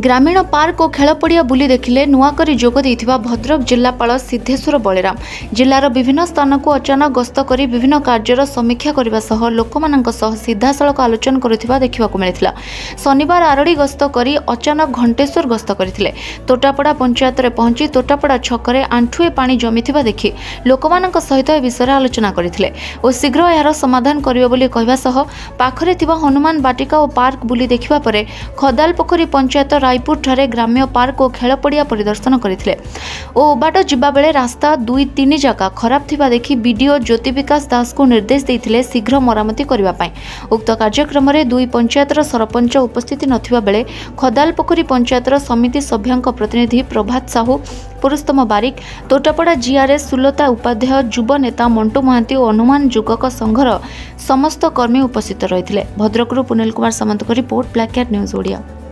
ग्रामीण पार्क और खेलपड़िया बुली देखिले नुआकरी जोग देइथिबा भद्रक जिलापाल सिद्धेश्वर बलेराम जिलार विभिन्न स्थान को अचानक गस्त करी विभिन्न कार्यर समीक्षा करने सह लोकमानंक सह सीधासलख आलोचना करुथिबा देखिबा को मिलिथिला। शनिवार आरडी गस्त करी अचानक घंटेश्वर गस्त करथिले। तोटापड़ा पंचायत रे पहुंची तोटापड़ा छकरे आंठुए पानी जमिथिबा देखि लोकमानंक सहित ए विषय आलोचना करथिले और शीघ्र यार समाधान करिवे बोली कहबा सह पाखरे थिबा हनुमान बाटिका और पार्क बुली देखिबा परे खदाल पोखरी पंचायत रायपुर ठारे ग्राम्य पार्क और खेलपड़िया परिदर्शन करथिले ओ बाट जिबा बेले रास्ता 2-3 जागा खराब थिबा देखि बीडीओ ज्योति विकास दास को निर्देश देथिले शीघ्र मरामती करिवा पई। उक्त कार्यक्रम रे 2 पंचायतर सरपंच उपस्थित नथिबा बेले खदाल पोखरी पंचायतर समिति सभ्यांक प्रतिनिधि प्रभात साहू, पुरुषोत्तम बारिक, तोटापड़ा जीआरएस सुलता उपाध्याय, युवा नेता मंटू महांती और हनुमान जुगक संघर समस्त कर्मी उपस्थित रहिथिले। भद्रकरू पुनिल कुमार सामंत को report, black cat news Odia.